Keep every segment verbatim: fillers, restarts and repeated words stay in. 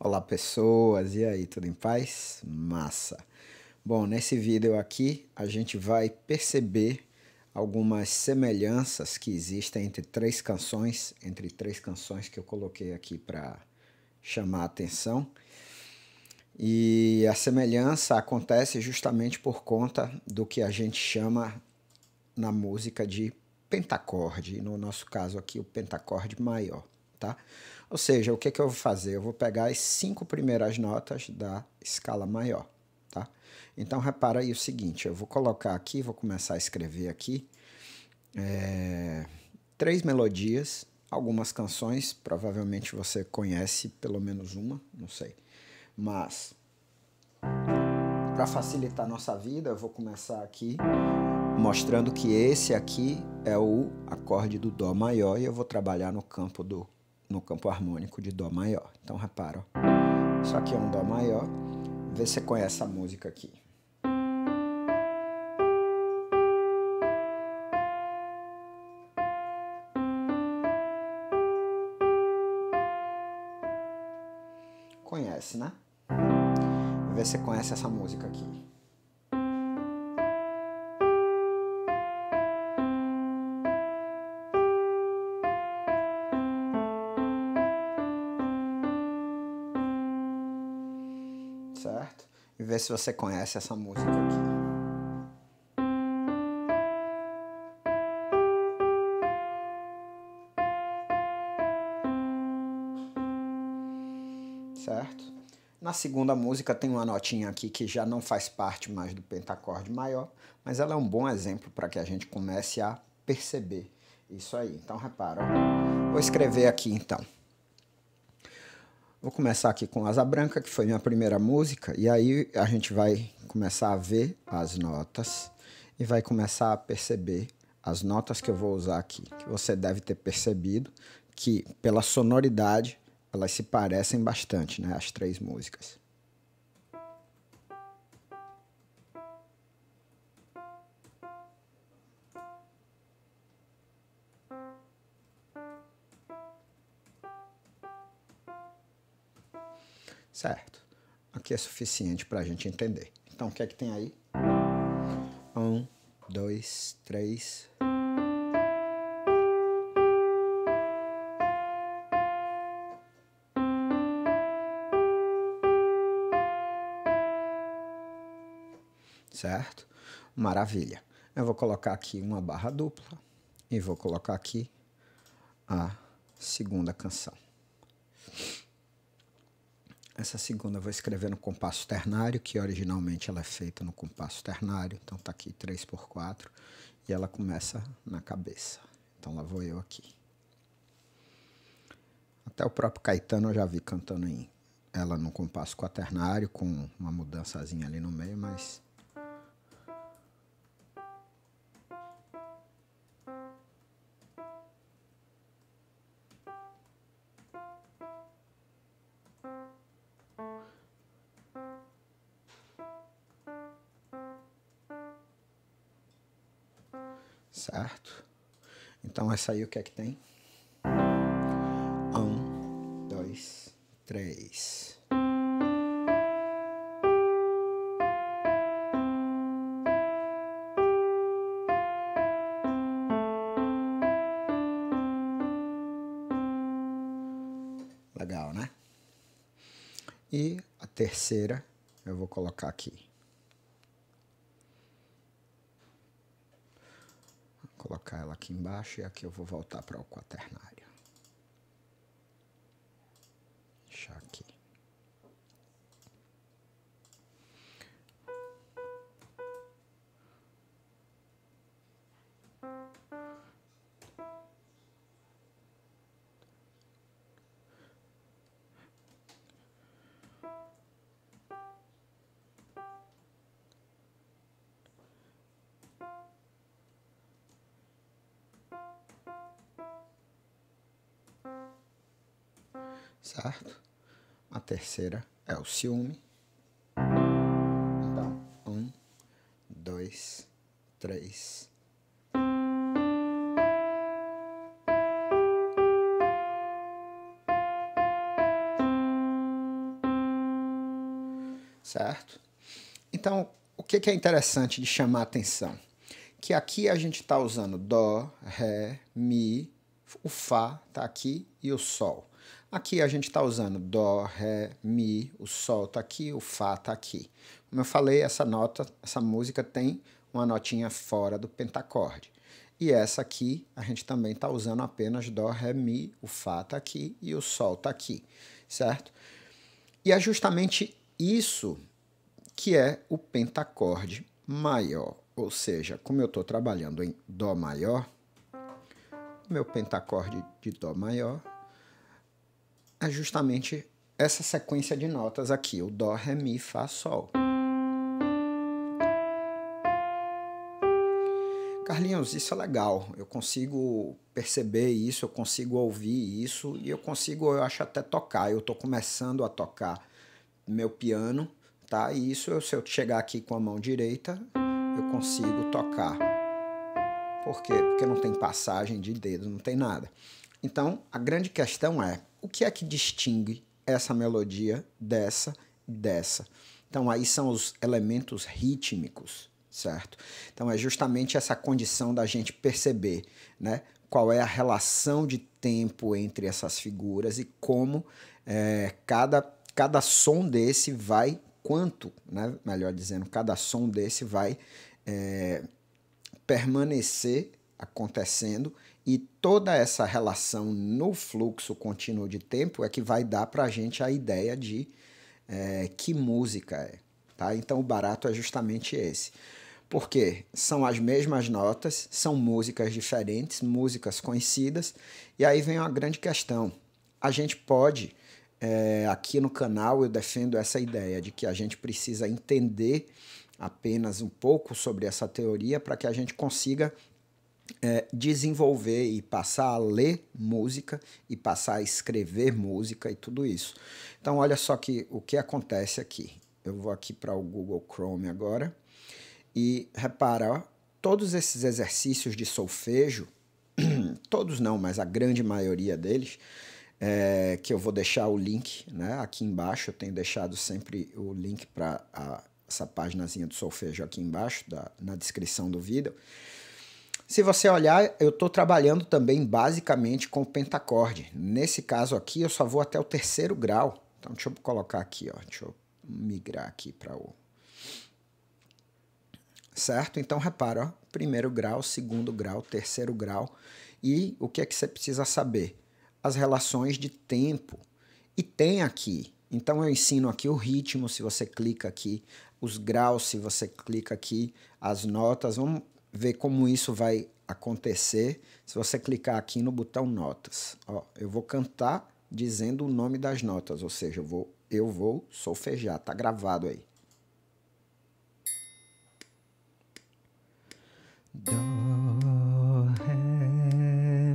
Olá pessoas, e aí, tudo em paz? Massa! Bom, nesse vídeo aqui a gente vai perceber algumas semelhanças que existem entre três canções, entre três canções que eu coloquei aqui para chamar a atenção. E a semelhança acontece justamente por conta do que a gente chama na música de pentacorde, no nosso caso aqui o pentacorde maior. Tá? Ou seja, o que, que eu vou fazer? Eu vou pegar as cinco primeiras notas da escala maior. Tá? Então, repara aí o seguinte, eu vou colocar aqui, vou começar a escrever aqui, é, três melodias, algumas canções, provavelmente você conhece pelo menos uma, não sei. Mas, para facilitar nossa vida, eu vou começar aqui mostrando que esse aqui é o acorde do Dó maior e eu vou trabalhar no campo do... no campo harmônico de Dó maior. Então repara, ó. Isso aqui é um Dó maior. Vê se você conhece a música aqui. Conhece, né? Vê se você conhece essa música aqui. Certo? E ver se você conhece essa música aqui. Certo? Na segunda música tem uma notinha aqui que já não faz parte mais do pentacorde maior, mas ela é um bom exemplo para que a gente comece a perceber isso aí. Então repara, ó. Vou escrever aqui então. Vou começar aqui com Asa Branca, que foi minha primeira música, e aí a gente vai começar a ver as notas e vai começar a perceber as notas que eu vou usar aqui, que você deve ter percebido que, pela sonoridade, elas se parecem bastante, né, as três músicas. Certo? Aqui é suficiente para a gente entender. Então, o que é que tem aí? Um, dois, três. Certo? Maravilha. Eu vou colocar aqui uma barra dupla e vou colocar aqui a segunda canção. Essa segunda eu vou escrever no compasso ternário, que originalmente ela é feita no compasso ternário. Então tá aqui três por quatro e ela começa na cabeça. Então lá vou eu aqui. Até o próprio Caetano eu já vi cantando em, ela no compasso quaternário, com uma mudançazinha ali no meio, mas... Certo? Então essa aí o que é que tem? Um, dois, três. Legal, né? E a terceira eu vou colocar aqui. Colocar ela aqui embaixo e aqui eu vou voltar para o quaternário. Deixar aqui. Certo? A terceira é o ciúme. Então, um, dois, três. certo? Então, o que é interessante de chamar a atenção? Que aqui a gente está usando dó, ré, mi, o fá está aqui e o sol. Aqui a gente está usando dó, ré, mi, o sol está aqui, o fá está aqui. Como eu falei, essa nota, essa música tem uma notinha fora do pentacorde. E essa aqui a gente também está usando apenas dó, ré, mi, o fá está aqui e o sol está aqui, certo? E é justamente isso que é o pentacorde maior. Ou seja, como eu estou trabalhando em dó maior, meu pentacorde de dó maior é justamente essa sequência de notas aqui, o dó, ré, mi, fá, sol. Carlinhos, isso é legal, eu consigo perceber isso, eu consigo ouvir isso e eu consigo, eu acho, até tocar. Eu estou começando a tocar meu piano, tá? E isso, se eu chegar aqui com a mão direita, eu consigo tocar. Por quê? Porque não tem passagem de dedo, não tem nada. Então, a grande questão é, o que é que distingue essa melodia dessa e dessa? Então, aí são os elementos rítmicos, certo? Então, é justamente essa condição da gente perceber, né, qual é a relação de tempo entre essas figuras e como é, cada, cada som desse vai... Quanto, né, melhor dizendo, cada som desse vai é, permanecer acontecendo e toda essa relação no fluxo contínuo de tempo é que vai dar para a gente a ideia de é, que música é, tá? Então o barato é justamente esse. Porque são as mesmas notas, são músicas diferentes, músicas conhecidas, e aí vem uma grande questão. A gente pode... É, aqui no canal eu defendo essa ideia de que a gente precisa entender apenas um pouco sobre essa teoria para que a gente consiga é, desenvolver e passar a ler música e passar a escrever música e tudo isso. Então olha só que, o que acontece aqui. Eu vou aqui para o Google Chrome agora e repara, ó, todos esses exercícios de solfejo, todos não, mas a grande maioria deles, É, que eu vou deixar o link, né, aqui embaixo. Eu tenho deixado sempre o link para essa paginazinha do solfejo aqui embaixo, da, na descrição do vídeo. Se você olhar, eu estou trabalhando também basicamente com o pentacorde. Nesse caso aqui, eu só vou até o terceiro grau. Então, deixa eu colocar aqui, ó, deixa eu migrar aqui para o... Certo? Então, repara, ó, primeiro grau, segundo grau, terceiro grau. E o que é que você precisa saber? As relações de tempo, e tem aqui, então eu ensino aqui o ritmo, se você clica aqui, os graus, se você clica aqui, as notas, vamos ver como isso vai acontecer, se você clicar aqui no botão notas, ó, eu vou cantar dizendo o nome das notas, ou seja, eu vou, eu vou solfejar, tá gravado aí. Dó, ré,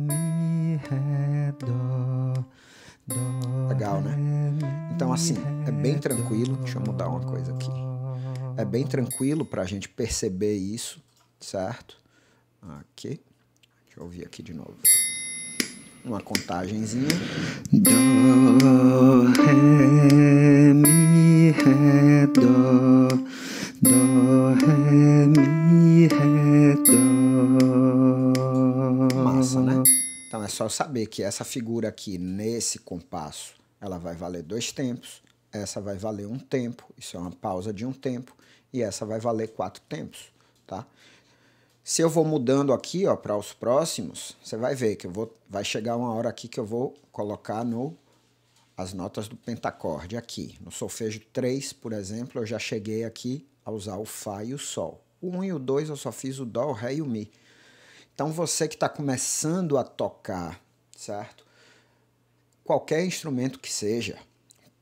mi, ré. Dó, dó, legal, né? Então, assim, é bem tranquilo. Deixa eu mudar uma coisa aqui. É bem tranquilo para a gente perceber isso, certo? Aqui. Deixa eu ouvir aqui de novo. Uma contagenzinha. Dó, ré, mi, ré, dó. Dó, ré, mi, ré, dó. Massa, né? Então é só saber que essa figura aqui, nesse compasso, ela vai valer dois tempos, essa vai valer um tempo, isso é uma pausa de um tempo, e essa vai valer quatro tempos, tá? Se eu vou mudando aqui, ó, para os próximos, você vai ver que eu vou, vai chegar uma hora aqui que eu vou colocar no, as notas do pentacorde aqui. No solfejo três, por exemplo, eu já cheguei aqui a usar o fá e o sol. O um e o dois eu só fiz o dó, o ré e o mi. Então, você que está começando a tocar, certo? Qualquer instrumento que seja,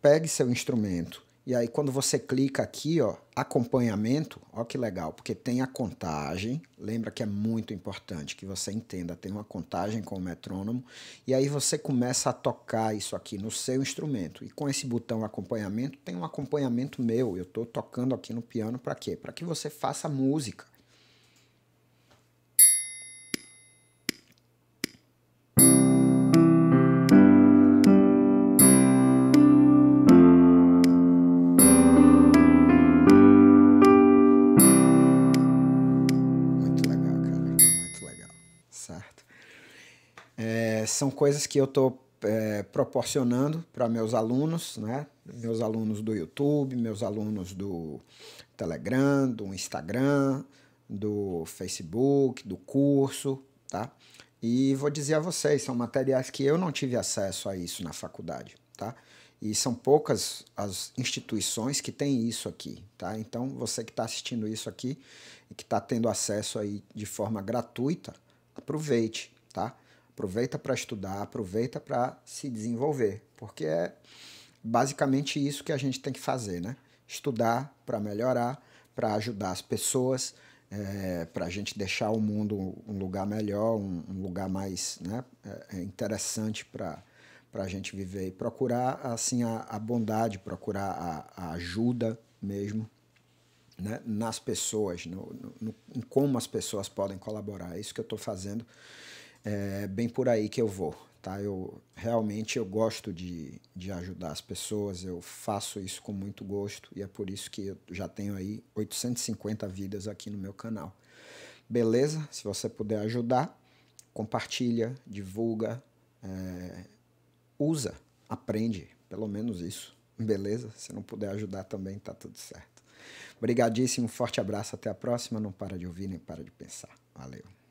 pegue seu instrumento. E aí, quando você clica aqui, ó, acompanhamento, ó que legal, porque tem a contagem. Lembra que é muito importante que você entenda, tem uma contagem com o metrônomo. E aí você começa a tocar isso aqui no seu instrumento. E com esse botão acompanhamento, tem um acompanhamento meu. Eu estou tocando aqui no piano para quê? Para que você faça música. são coisas que eu estou é, proporcionando para meus alunos, né? Meus alunos do YouTube, meus alunos do Telegram, do Instagram, do Facebook, do curso, tá? E vou dizer a vocês, são materiais que eu não tive acesso a isso na faculdade, tá? E são poucas as instituições que têm isso aqui, tá? Então, você que está assistindo isso aqui e que está tendo acesso aí de forma gratuita, aproveite, tá? Aproveita para estudar, aproveita para se desenvolver, porque é basicamente isso que a gente tem que fazer, né? Estudar para melhorar, para ajudar as pessoas, é, para a gente deixar o mundo um lugar melhor, um, um lugar mais, né, é, interessante para a gente viver. E procurar assim, a, a bondade, procurar a, a ajuda mesmo, né, nas pessoas, no, no, em como as pessoas podem colaborar. É isso que eu estou fazendo, é bem por aí que eu vou. Tá? Eu, realmente eu gosto de, de ajudar as pessoas, eu faço isso com muito gosto e é por isso que eu já tenho aí oitocentas e cinquenta vídeos aqui no meu canal. Beleza? Se você puder ajudar, compartilha, divulga, é, usa, aprende, pelo menos isso. Beleza? Se não puder ajudar também, tá tudo certo. Obrigadíssimo, forte abraço, até a próxima. Não para de ouvir, nem para de pensar. Valeu.